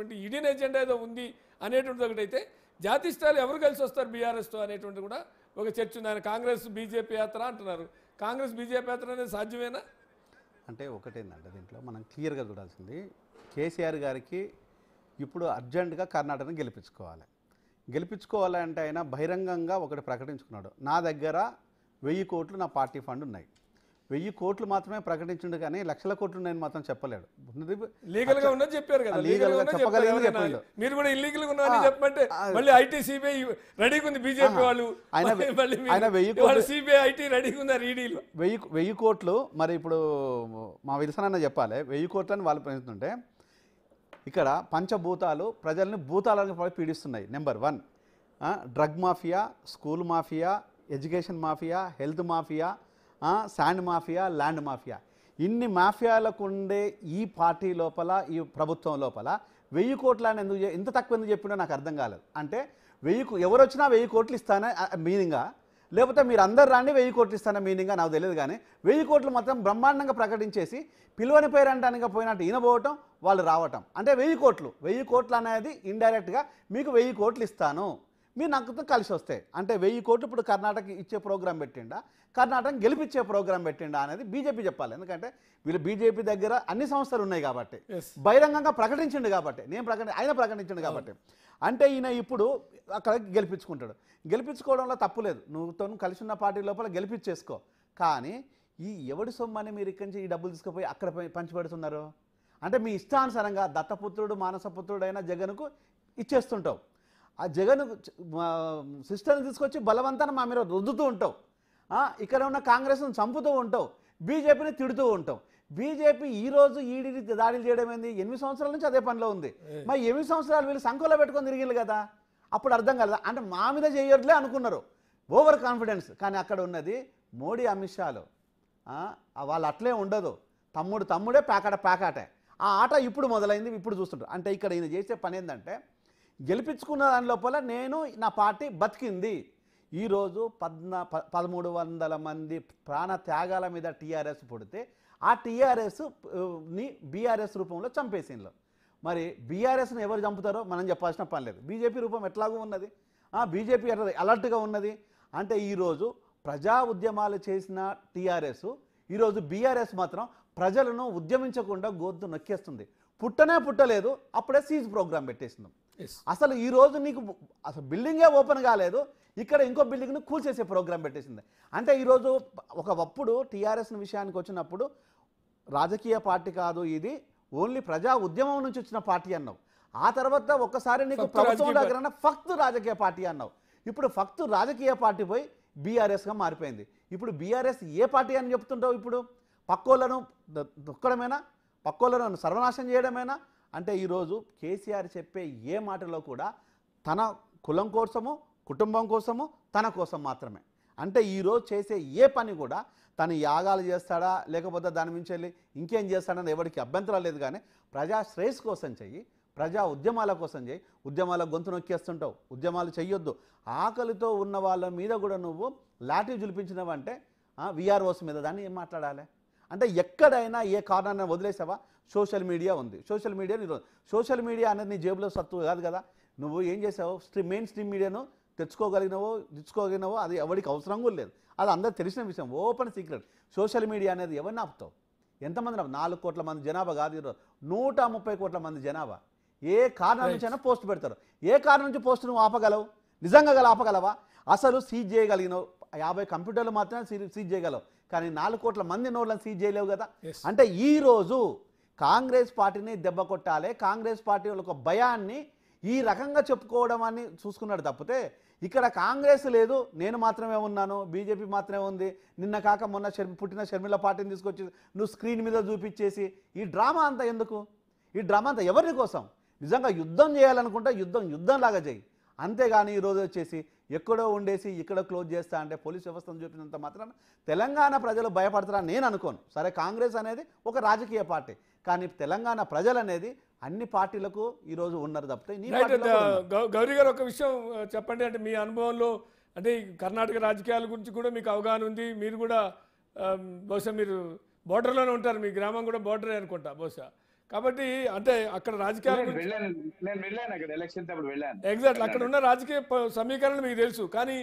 ईडीन agenda एदो उंदी अनेटुवंटिदि जातीय స్థాయిలో ఎవరు కలిసి వస్తారు బీఆర్ఎస్ తో అనేటువంటి కూడా ఒక చర్చ ఉంది. ఆయన కాంగ్రెస్ బీజేపీ యాత్ర అంటున్నారు. కాంగ్రెస్ బీజేపీ యాత్ర అనేది సాధ్యమేనా అంటే ఒకటేందంటే దీంట్లో మనం క్లియర్ గా చూడాల్సింది కేసీఆర్ గారికి ఇప్పుడు అర్జెంట్ గా కర్ణాటకను గెలిపించుకోవాలి. గెలిపించుకోవాలంటే ఆయన బహిరంగంగా ఒకటి ప్రకటించుకున్నాడు, నా దగ్గర 1000 కోట్లు నా పార్టీ ఫండ్ ఉన్నాయి. 1000 కోట్లు మాత్రమే ప్రకటించిండు కానీ లక్షల కోట్లు ఉన్నాయని మాత్రం చెప్పలేడు. లీగల్ గా ఉన్నది చెప్పారు కదా, లీగల్ గా చెప్పగలిగింది చెప్పలేదు. మీరు కూడా ఇల్లీగల్ గా ఉన్నారని చెప్పమంటే మళ్ళీ ఐటీ సిబిఐ రెడీగా ఉంది బీజేపీ వాళ్ళు. ఆయన 1000 కోట్లు సిబిఐ ఐటీ రెడీగా ఉంది రీడీలో 1000 కోట్లు. మరి ఇప్పుడు మా విల్సనన్న చెప్పాలి 1000 కోట్లని వాళ్ళు పెంచుతుంటే ఇక్కడ పంచభూతాలు ప్రజల్ని భూతాలను పీడిస్తున్నాయి. Number 1 drug mafia, school mafia, education mafia, health mafia, sand mafia, land mafia, ఇన్ని మాఫియాలకు ఉండే ఈ పార్టీ లోపల ఈ ప్రభుత్వం లోపల 1000 కోట్ల అని ఎందుకు ఇంత తక్కువ ఎందుకు చెప్పిండో నాకు అర్థం కాలేదు. అంటే 1000 ఎవరు వచ్చినా 1000 కోట్లు ఇస్తానే మీనింగా, లేకపోతే మీరు అందరు రాండి 1000 కోట్లు ఇస్తానే మీనింగా నాకు తెలియదు. కానీ 1000 కోట్లు మాత్రం బ్రహ్మాండంగా ప్రకటించేసి పిలువని పేరు అంటానికి పోయినట్టు ఈయన పోవటం వాళ్ళు రావటం అంటే 1000 కోట్లు. 1000 కోట్లు అనేది ఇండైరెక్ట్గా మీకు 1000 కోట్లు ఇస్తాను మీరు నాకు కలిసి వస్తాయి అంటే 1000 కోట్లు ఇప్పుడు కర్ణాటక ఇచ్చే ప్రోగ్రాం పెట్టిండా, కర్ణాటక గెలిపించే ప్రోగ్రాం పెట్టిండా అనేది బీజేపీ చెప్పాలి. ఎందుకంటే వీళ్ళు బీజేపీ దగ్గర అన్ని సంస్థలు ఉన్నాయి కాబట్టి బహిరంగంగా ప్రకటించిండు కాబట్టి ఆయన ప్రకటించిండు కాబట్టి అంటే ఈయన ఇప్పుడు అక్కడ గెలిపించుకుంటాడు. గెలిపించుకోవడంలో తప్పు లేదు, నువ్వుతో కలిసి ఉన్న పార్టీ లోపల గెలిపించేసుకో. కానీ ఈ ఎవడి సొమ్మని మీరు ఇక్కడి నుంచి ఈ డబ్బులు తీసుకుపోయి అక్కడ పంచిపెడుతున్నారు అంటే మీ ఇష్టానుసారంగా దత్తపుత్రుడు మానసపుత్రుడు అయిన జగన్కు ఇచ్చేస్తుంటావు, ఆ జగన్ సిస్టర్ని తీసుకొచ్చి బలవంతాన్ని మా మీద రుద్దుతూ ఉంటావు, ఇక్కడ ఉన్న కాంగ్రెస్ను చంపుతూ ఉంటావు, బీజేపీని తిడుతూ ఉంటావు. బీజేపీ ఈరోజు ఈడీని దాడులు చేయడం ఏంది? 8 సంవత్సరాల నుంచి అదే పనిలో ఉంది. మరి 8 సంవత్సరాలు వీళ్ళు సంఖలో పెట్టుకొని తిరిగిళ్ళు కదా, అప్పుడు అర్థం కాలేదు అంటే మా మీద చేయట్లే అనుకున్నారు, ఓవర్ కాన్ఫిడెన్స్. కానీ అక్కడ ఉన్నది మోడీ అమిత్ షాలు, వాళ్ళు అట్లే ఉండదు, తమ్ముడు తమ్ముడే ప్యాకాట ప్యాకాటే ఆ ఆట ఇప్పుడు మొదలైంది. ఇప్పుడు చూస్తుంటారు అంటే ఇక్కడ ఈయన చేసే పని ఏంటంటే గెలిపించుకున్న దాని లోపల నేను నా పార్టీ బతికింది. ఈరోజు 1300 మంది ప్రాణ త్యాగాల మీద టీఆర్ఎస్ పుడితే ఆ టీఆర్ఎస్ని బీఆర్ఎస్ రూపంలో చంపేసిండ్రు. మరి బీఆర్ఎస్ని ఎవరు చంపుతారో మనం చెప్పాల్సిన పని లేదు. బీజేపీ రూపం ఎట్లాగూ ఉన్నది, బీజేపీ అలర్ట్గా ఉన్నది. అంటే ఈరోజు ప్రజా ఉద్యమాలు చేసిన టీఆర్ఎస్ ఈరోజు బీఆర్ఎస్ మాత్రం ప్రజలను ఉద్యమించకుండా గొంతు నొక్కేస్తుంది. పుట్టనే పుట్టలేదు అప్పుడే సీజ్ ప్రోగ్రాం పెట్టేసింది. అసలు ఈరోజు నీకు అసలు బిల్డింగే ఓపెన్ కాలేదు, ఇక్కడ ఇంకో బిల్డింగ్ను కూల్చేసే ప్రోగ్రాం పెట్టేసింది. అంటే ఈరోజు ఒకప్పుడు టీఆర్ఎస్ విషయానికి వచ్చినప్పుడు రాజకీయ పార్టీ కాదు ఇది, ఓన్లీ ప్రజా ఉద్యమం నుంచి వచ్చిన పార్టీ అన్నావు. ఆ తర్వాత ఒక్కసారి నీకు ప్రభుత్వం దగ్గర ఫక్తు రాజకీయ పార్టీ అన్నావు. ఇప్పుడు ఫక్తు రాజకీయ పార్టీ పోయి బీఆర్ఎస్గా మారిపోయింది. ఇప్పుడు బీఆర్ఎస్ ఏ పార్టీ అని చెప్తుంటావు? ఇప్పుడు పక్కోళ్ళను దొక్కడమేనా, పక్కోళ్ళను సర్వనాశనం చేయడమేనా? అంటే ఈరోజు కేసీఆర్ చెప్పే ఏ మాటలో కూడా తన కులం కోసము, కుటుంబం కోసము, తన కోసం మాత్రమే. అంటే ఈరోజు చేసే ఏ పని కూడా తను యాగాలు చేస్తాడా లేకపోతే దాని మించి వెళ్ళి ఇంకేం చేస్తాడని ఎవరికి అభ్యంతరం లేదు. కానీ ప్రజా శ్రేయస్సు కోసం చెయ్యి, ప్రజా ఉద్యమాల కోసం చేయి. ఉద్యమాల గొంతు నొక్కేస్తుంటావు, ఉద్యమాలు చెయ్యొద్దు. ఆకలితో ఉన్న వాళ్ళ మీద కూడా నువ్వు లాఠీ జులిపించినవంటే వీఆర్ఓస్ మీద దాన్ని ఏం మాట్లాడాలి? అంటే ఎక్కడైనా ఏ కారణాన్ని వదిలేసావా? సోషల్ మీడియా ఉంది, సోషల్ మీడియా ఈరోజు సోషల్ మీడియా అనేది నీ జేబులో సత్తు కాదు కదా. నువ్వు ఏం చేసావు? మెయిన్ స్ట్రీమ్ మీడియాను తెచ్చుకోగలిగినవో అది ఎవరికి అవసరం కూడా లేదు, అది అందరూ తెలిసిన విషయం, ఓపెన్ సీక్రెట్. సోషల్ మీడియా అనేది ఎవరిని ఆపుతావు? ఎంతమంది ఆపుతావు? 4 కోట్ల మంది జనాభా కాదు, ఈరోజు 130 కోట్ల మంది జనాభా. ఏ కారణం నుంచి అయినా పోస్ట్ పెడతారు. ఏ కారణం నుంచి పోస్ట్ నువ్వు ఆపగలవు? నిజంగా ఆపగలవా? అసలు సీజ్ చేయగలిగినవు 50 కంప్యూటర్లు మాత్రమే సీజ్ చేయగలవు, కానీ 4 కోట్ల మంది నోట్లను సీజ్ చేయలేవు కదా. అంటే ఈరోజు కాంగ్రెస్ పార్టీని దెబ్బ కొట్టాలి, కాంగ్రెస్ పార్టీ ఒక భయాన్ని ఈ రకంగా చెప్పుకోవడం అని చూసుకున్నాడు తప్పితే ఇక్కడ కాంగ్రెస్ లేదు, నేను మాత్రమే ఉన్నాను, బీజేపీ మాత్రమే ఉంది. నిన్న కాక మొన్న పుట్టిన షర్మిల పార్టీని తీసుకొచ్చి నువ్వు స్క్రీన్ మీద చూపించేసి ఈ డ్రామా అంతా ఎందుకు? ఈ డ్రామా అంతా ఎవరి కోసం? నిజంగా యుద్ధం చేయాలనుకుంటే యుద్ధంలాగా చేయి, అంతేగాని ఈరోజు వచ్చేసి ఎక్కడో ఉండేసి ఇక్కడ క్లోజ్ చేస్తా అంటే పోలీస్ వ్యవస్థను చూపినంత మాత్రం తెలంగాణ ప్రజలు భయపడతారని నేను అనుకోను. సరే, కాంగ్రెస్ అనేది ఒక రాజకీయ పార్టీ, కానీ తెలంగాణ ప్రజలు అనేది అన్ని పార్టీలకు ఈరోజు ఉన్నారు తప్పితే. గౌరీ గారు, ఒక విషయం చెప్పండి, అంటే మీ అనుభవంలో, అంటే కర్ణాటక రాజకీయాల గురించి కూడా మీకు అవగాహన ఉంది, మీరు కూడా బహుశా మీరు బోర్డర్లోనే ఉంటారు, మీ గ్రామం కూడా బోర్డరే అనుకుంటా బహుశా. కాబట్టి అంటే అక్కడ రాజకీయాల గురించి ఎగ్జాక్ట్లీ అక్కడ ఉన్న రాజకీయ సమీకరణలు మీకు తెలుసు. కానీ